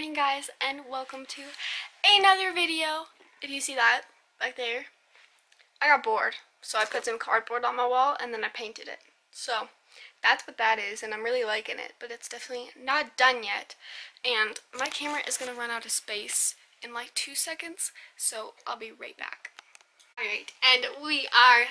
morning, guys, and welcome to another video. If you see that back there, I got bored, so I put some cardboard on my wall and then I painted it. So that's what that is, and I'm really liking it, but it's definitely not done yet. And my camera is gonna run out of space in like 2 seconds, so I'll be right back. Alright, and we are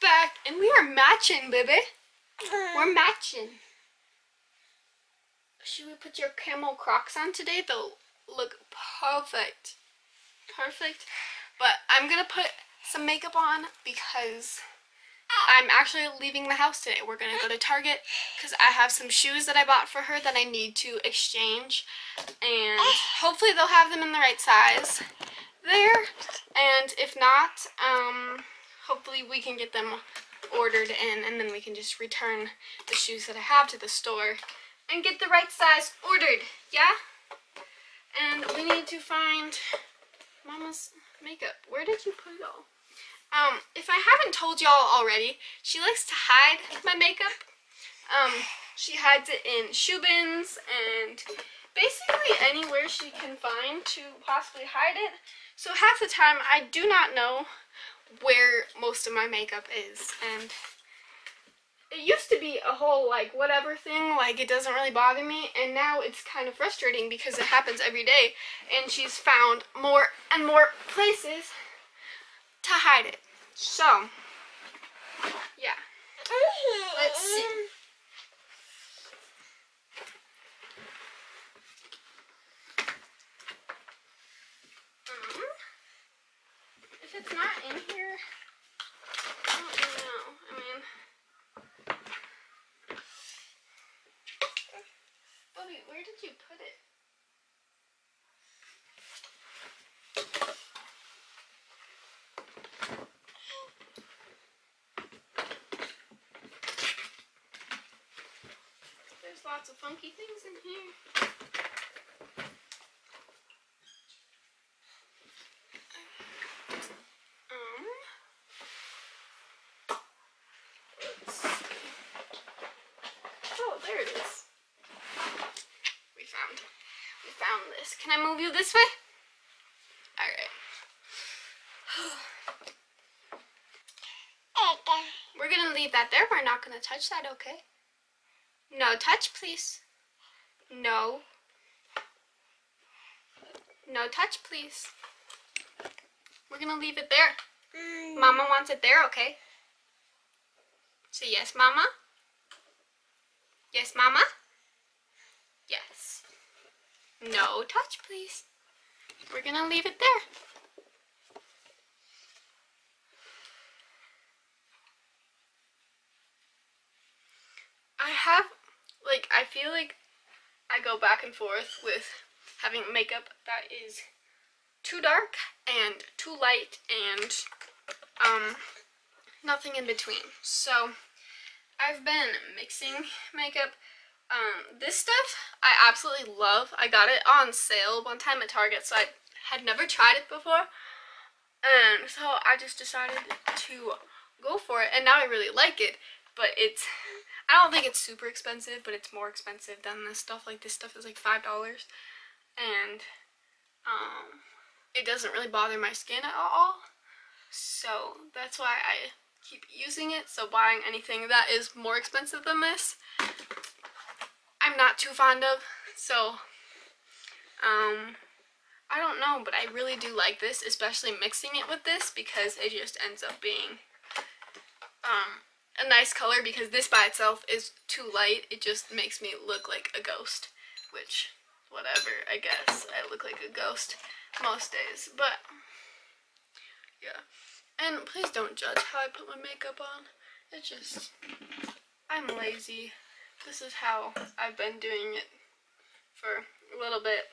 back, and we are matching, baby. We're matching. Should we put your camel Crocs on today? They'll look perfect. Perfect. But I'm going to put some makeup on because I'm actually leaving the house today. We're going to go to Target because I have some shoes that I bought for her that I need to exchange. And hopefully they'll have them in the right size there. And if not, hopefully we can get them ordered in and then we can just return the shoes that I have to the store and get the right size ordered, yeah? And we need to find Mama's makeup. Where did you put it all? If I haven't told y'all already, she likes to hide my makeup. She hides it in shoe bins and basically anywhere she can find to possibly hide it. So half the time, I do not know where most of my makeup is, and it used to be a whole, like, whatever thing, like, it doesn't really bother me, and now it's kind of frustrating because it happens every day, and she's found more and more places to hide it. So, yeah. Let's see. If it's not in here, I don't really know. I mean, where did you put it? There's lots of funky things in here. Oh, there it is. We found this. Can I move you this way? Alright. We're gonna leave that there. We're not gonna touch that, okay? No touch, please. No. No touch, please. We're gonna leave it there. Mama wants it there, okay? Say yes, Mama. Yes, Mama. Yes. No touch, please. We're gonna leave it there. I have, like, I feel like I go back and forth with having makeup that is too dark and too light and nothing in between. So I've been mixing makeup. This stuff I absolutely love. I got it on sale one time at Target, so I had never tried it before, and so I just decided to go for it, and now I really like it, but it's, I don't think it's super expensive, but it's more expensive than this stuff. Like, this stuff is like $5, and it doesn't really bother my skin at all, so that's why I keep using it. So buying anything that is more expensive than this, I'm not too fond of, so I don't know, but I really do like this, especially mixing it with this, because it just ends up being a nice color, because this by itself is too light. It just makes me look like a ghost, which, whatever, I guess I look like a ghost most days, but yeah. And please don't judge how I put my makeup on. It's just, I'm lazy. This is how I've been doing it for a little bit.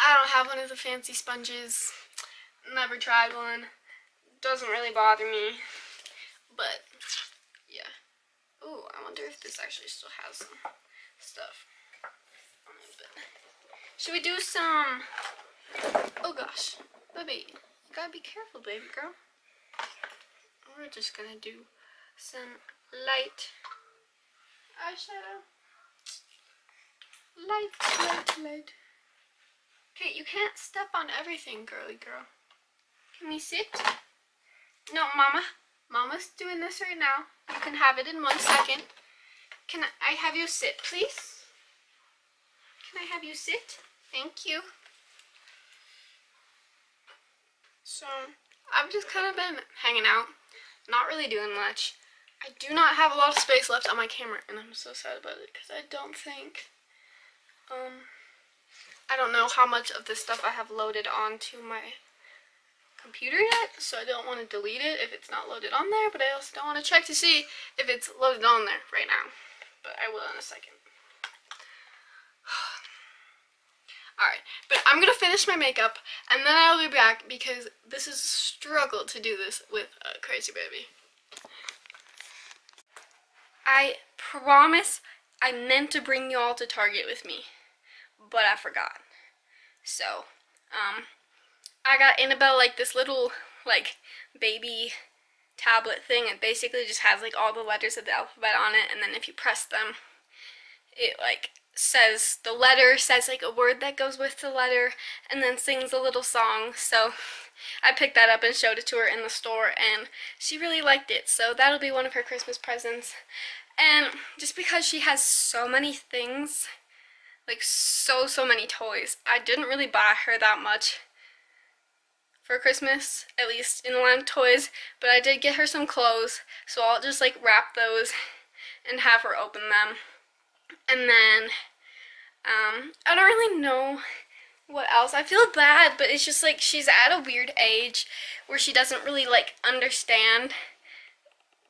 I don't have one of the fancy sponges. Never tried one. Doesn't really bother me. But, yeah. Ooh, I wonder if this actually still has some stuff on it. But should we do some... Oh, gosh. Baby, you gotta be careful, baby girl. We're just gonna do some light... eyeshadow. Light. Hey, you can't step on everything, girly girl. Can we sit? No, Mama. Mama's doing this right now. You can have it in 1 second. Can I have you sit, please? Can I have you sit? Thank you. So, I've just kind of been hanging out, not really doing much. I do not have a lot of space left on my camera, and I'm so sad about it because I don't think, I don't know how much of this stuff I have loaded onto my computer yet, so I don't want to delete it if it's not loaded on there, but I also don't want to check to see if it's loaded on there right now, but I will in a second. Alright, but I'm going to finish my makeup, and then I'll be back because this is a struggle to do this with a crazy baby. I promise I meant to bring you all to Target with me, but I forgot. So, I got Annabelle, like, this little, like, baby tablet thing. It basically just has, like, all the letters of the alphabet on it, and then if you press them, it, like, says the letter, says like a word that goes with the letter, and then sings a little song. So I picked that up and showed it to her in the store, and she really liked it, so that'll be one of her Christmas presents. And just because she has so many things, like so many toys, I didn't really buy her that much for Christmas, at least in the line of toys, but I did get her some clothes, so I'll just like wrap those and have her open them. And then, I don't really know what else. I feel bad, but it's just, like, she's at a weird age where she doesn't really, like, understand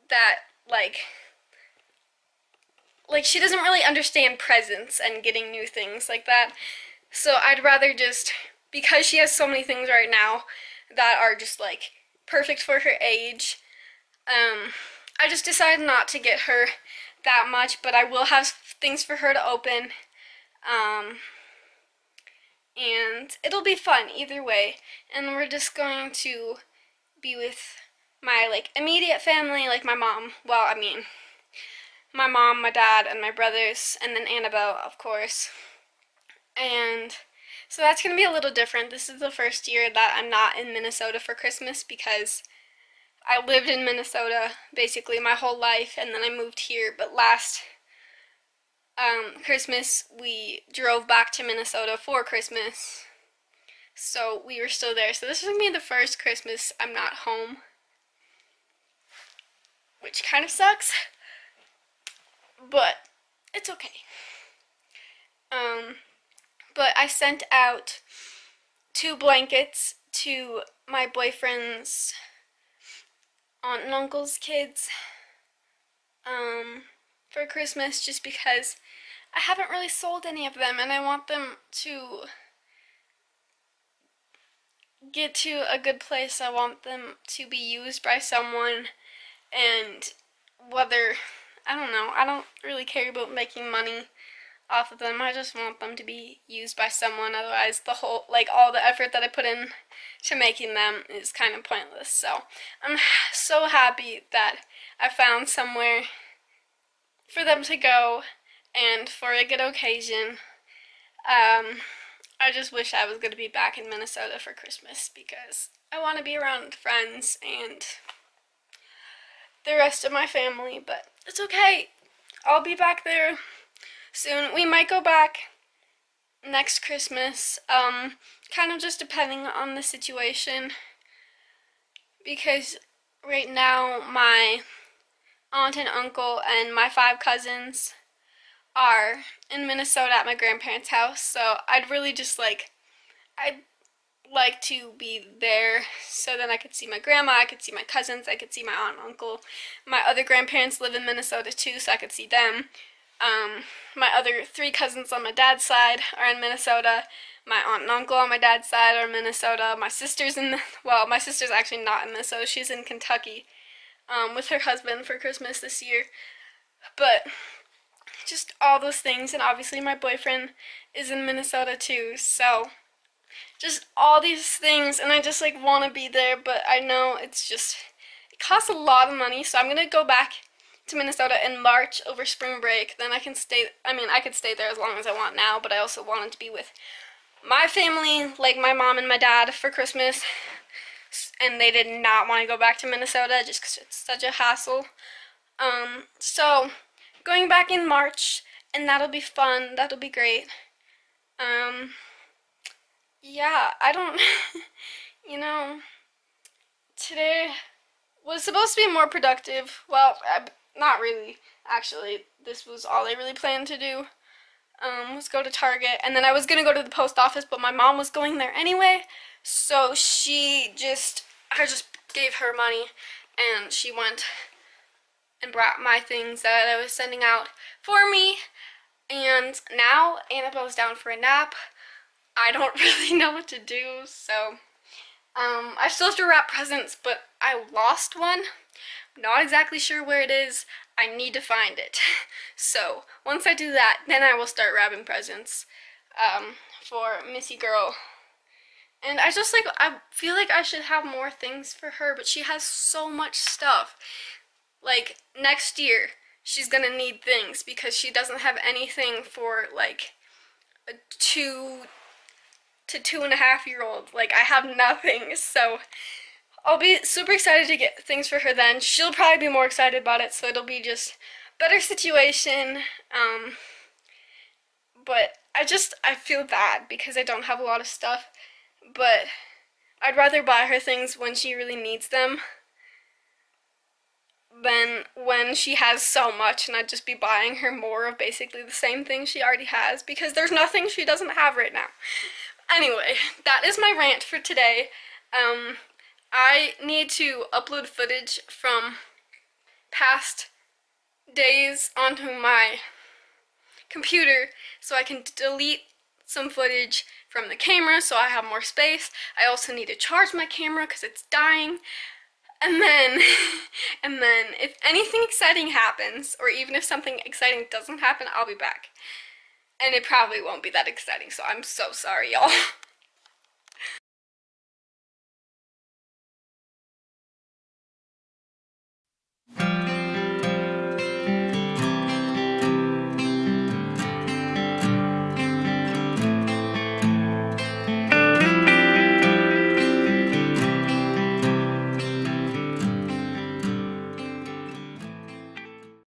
that, like, she doesn't really understand presents and getting new things like that. So I'd rather just, because she has so many things right now that are just, like, perfect for her age, I just decided not to get her that much, but I will have things for her to open, and it'll be fun either way. And we're just going to be with my, like, immediate family, like my mom, well, I mean, my mom, my dad, and my brothers, and then Annabelle, of course. And so that's going to be a little different. This is the first year that I'm not in Minnesota for Christmas, because I lived in Minnesota basically my whole life, and then I moved here, but last Christmas we drove back to Minnesota for Christmas, so we were still there. So this is going to be the first Christmas I'm not home, which kind of sucks, but it's okay. But I sent out 2 blankets to my boyfriend's aunt and uncle's kids for Christmas, just because I haven't really sold any of them, and I want them to get to a good place. I want them to be used by someone, and whether, I don't know, I don't really care about making money off of them. I just want them to be used by someone, otherwise the whole, like, all the effort that I put in to making them is kind of pointless. So I'm so happy that I found somewhere for them to go, and for a good occasion. I just wish I was going to be back in Minnesota for Christmas, because I want to be around friends and the rest of my family, but it's okay. I'll be back there soon. We might go back next Christmas, kind of just depending on the situation, because right now my aunt and uncle and my 5 cousins are in Minnesota at my grandparents' house, so I'd really just like, I'd like to be there, so then I could see my grandma, I could see my cousins, I could see my aunt and uncle. My other grandparents live in Minnesota too, so I could see them. My other 3 cousins on my dad's side are in Minnesota. My aunt and uncle on my dad's side are in Minnesota. My sister's in, well, my sister's actually not in Minnesota. She's in Kentucky, with her husband for Christmas this year. But just all those things, and obviously my boyfriend is in Minnesota too. So just all these things, and I just like want to be there, but I know it's just, it costs a lot of money. So I'm gonna go back to Minnesota in March over spring break. Then I can stay, I mean, I could stay there as long as I want now, but I also wanted to be with My family, like my mom and my dad, for Christmas, and they did not want to go back to Minnesota just because it's such a hassle. So going back in March, and that'll be fun. That'll be great. Yeah, I don't, you know, today was supposed to be more productive. Well, not really, actually. This was all I really planned to do, was go to Target. And then I was going to go to the post office, but my mom was going there anyway. So she just, I just gave her money, and she went and brought my things that I was sending out for me. And now Annabelle's down for a nap. I don't really know what to do, so I still have to wrap presents, but I lost one. I'm not exactly sure where it is. I need to find it. So once I do that, then I will start wrapping presents for Missy Girl. And I just, like, I feel like I should have more things for her, but she has so much stuff. Like, next year, she's gonna need things because she doesn't have anything for, like, a 2 to 2.5 year old. Like, I have nothing, so I'll be super excited to get things for her then. She'll probably be more excited about it, so it'll be just better situation. But I feel bad because I don't have a lot of stuff, but I'd rather buy her things when she really needs them than when she has so much and I'd just be buying her more of basically the same thing she already has, because there's nothing she doesn't have right now. Anyway, that is my rant for today. I need to upload footage from past days onto my computer so I can delete some footage from the camera so I have more space. I also need to charge my camera because it's dying. And then if anything exciting happens, or even if something exciting doesn't happen, I'll be back. And it probably won't be that exciting, so I'm so sorry, y'all.